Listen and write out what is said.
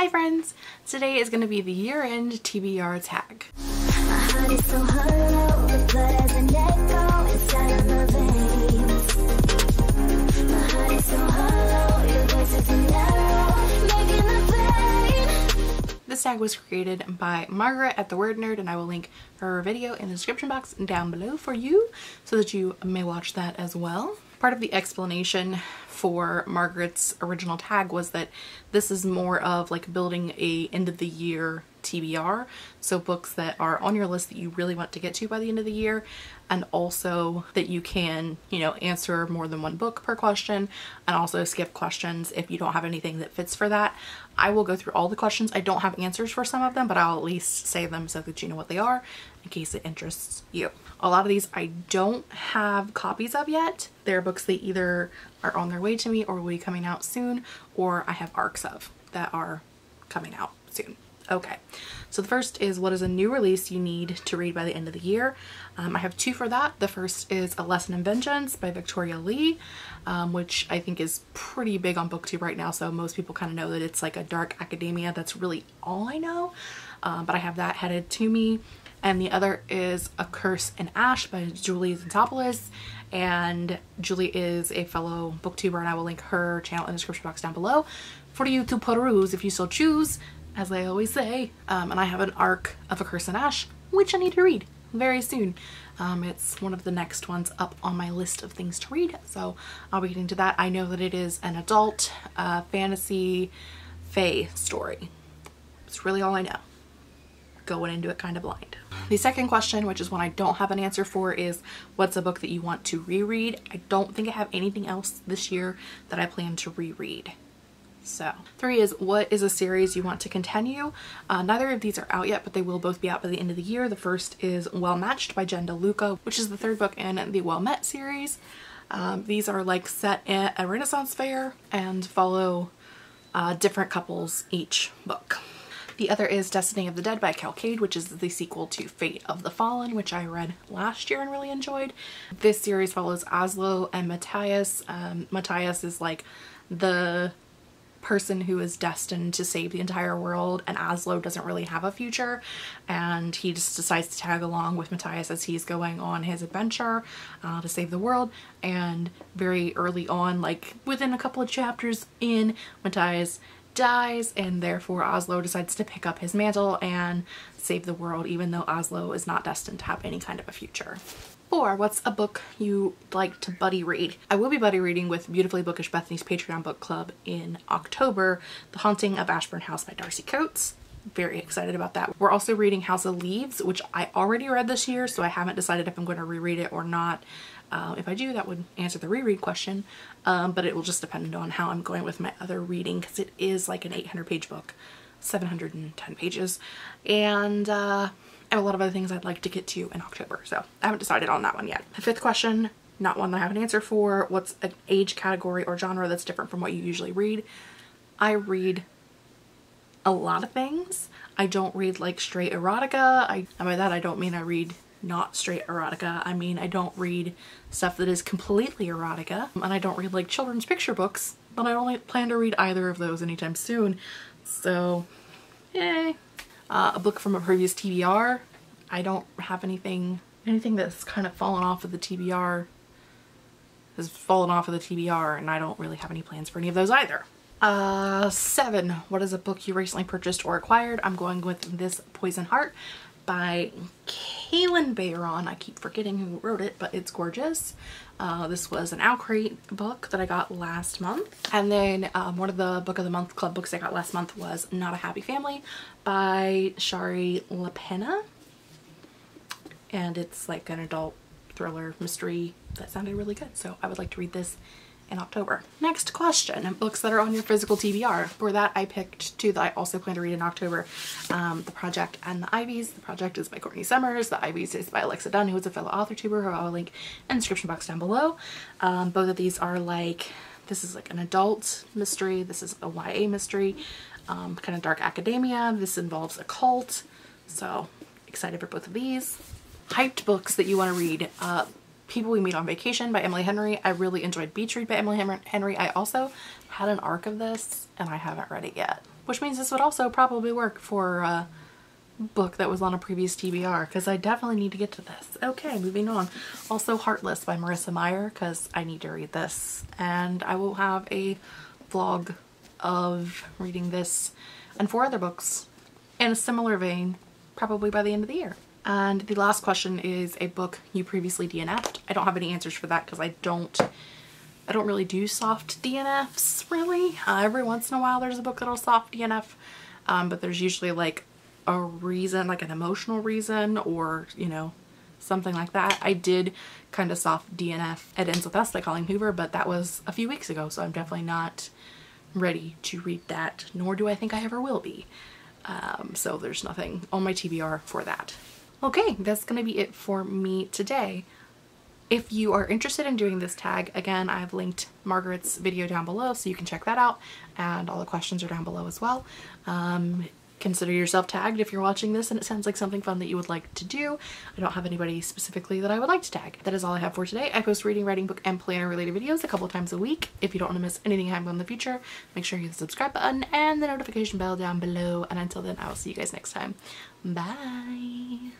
Hi friends! Today is going to be the year-end TBR tag. This tag was created by Margaret at The Word Nerd, and I will link her video in the description box down below for you so that you may watch that as well. Part of the explanation for Margaret's original tag was that this is more of like building a end of the year TBR, so books that are on your list that you really want to get to by the end of the year, and also that you can, you know, answer more than one book per question and also skip questions if you don't have anything that fits for that. I will go through all the questions. I don't have answers for some of them, but I'll at least say them so that you know what they are in case it interests you. A lot of these I don't have copies of yet. They're books that either are on their way to me or will be coming out soon, or I have arcs of that are coming out soon. Okay, so the first is, what is a new release you need to read by the end of the year? I have two for that. The first is A Lesson in Vengeance by Victoria Lee, which I think is pretty big on BookTube right now, so most people kind of know that it's like a dark academia. That's really all I know, but I have that headed to me. And the other is A Curse in Ash by Julie Zantopoulos, and Julie is a fellow booktuber, and I will link her channel in the description box down below for you to peruse if you so choose, as I always say. And I have an arc of A Curse in Ash, which I need to read very soon. It's one of the next ones up on my list of things to read, so I'll be getting to that. I know that it is an adult fantasy fae story. It's really all I know. Going into it kind of blind. The second question, which is one I don't have an answer for, is what's a book that you want to reread? I don't think I have anything else this year that I plan to reread. So 3 is, what is a series you want to continue? Neither of these are out yet, but they will both be out by the end of the year. The first is Well Matched by Jen DeLuca, which is the third book in the Well Met series. These are like set at a Renaissance fair and follow different couples each book. The other is Destiny of the Dead by Calcade, which is the sequel to Fate of the Fallen, which I read last year and really enjoyed. This series follows Oslo and Matthias. Matthias is like the person who is destined to save the entire world, and Oslo doesn't really have a future, and he just decides to tag along with Matthias as he's going on his adventure to save the world. And very early on, like within a couple of chapters in, Matthias dies, and therefore Oslo decides to pick up his mantle and save the world, even though Oslo is not destined to have any kind of a future. 4, what's a book you like to buddy read? I will be buddy reading with Beautifully Bookish Bethany's Patreon book club in October, The Haunting of Ashburn House by Darcy Coates. Very excited about that. We're also reading House of Leaves, which I already read this year, so I haven't decided if I'm going to reread it or not. If I do, that would answer the reread question, but it will just depend on how I'm going with my other reading, because it is like an 800-page book, 710 pages, and I have a lot of other things I'd like to get to in October, so I haven't decided on that one yet. The 5th question, not one that I have an answer for, what's an age category or genre that's different from what you usually read? I read a lot of things. I don't read like straight erotica. And by that I don't mean I read not straight erotica. I mean I don't read stuff that is completely erotica, and I don't read like children's picture books, but I only plan to read either of those anytime soon, so yay. A book from a previous TBR, I don't have anything that's kind of fallen off of the TBR has fallen off of the TBR, and I don't really have any plans for any of those either. 7, what is a book you recently purchased or acquired? I'm going with This Poison Heart by K. Kaylin Bayron. I keep forgetting who wrote it, but it's gorgeous. This was an Owlcrate book that I got last month. And then one of the Book of the Month Club books I got last month was Not a Happy Family by Shari Lapena. And it's like an adult thriller mystery that sounded really good, so I would like to read this in October. Next question, books that are on your physical TBR. For that I picked two that I also plan to read in October, The Project and The Ivies. The Project is by Courtney Summers, The Ivies is by Alexa Donne, who is a fellow author-tuber, who I'll link in the description box down below. Both of these are like, this is like an adult mystery, this is a YA mystery, kind of dark academia, this involves a cult, so excited for both of these. Hyped books that you want to read. People We Meet on Vacation by Emily Henry. I really enjoyed Beach Read by Emily Henry. I also had an arc of this and I haven't read it yet. which means this would also probably work for a book that was on a previous TBR, because I definitely need to get to this. Okay, moving on. Also Heartless by Marissa Meyer, because I need to read this, and I will have a vlog of reading this and 4 other books in a similar vein probably by the end of the year. And the last question is a book you previously DNF'd. I don't have any answers for that because I don't really do soft DNFs really. Every once in a while there's a book that'll soft DNF, but there's usually like a reason, like an emotional reason or, you know, something like that. I did kind of soft DNF It Ends with Us by Colleen Hoover, but that was a few weeks ago, so I'm definitely not ready to read that, nor do I think I ever will be. So there's nothing on my TBR for that. Okay, that's gonna be it for me today. If you are interested in doing this tag, again, I've linked Margaret's video down below so you can check that out, and all the questions are down below as well. Consider yourself tagged if you're watching this and it sounds like something fun that you would like to do. I don't have anybody specifically that I would like to tag. That is all I have for today. I post reading, writing, book, and planner related videos a couple times a week. If you don't want to miss anything happening in the future, make sure you hit the subscribe button and the notification bell down below. And until then, I will see you guys next time. Bye!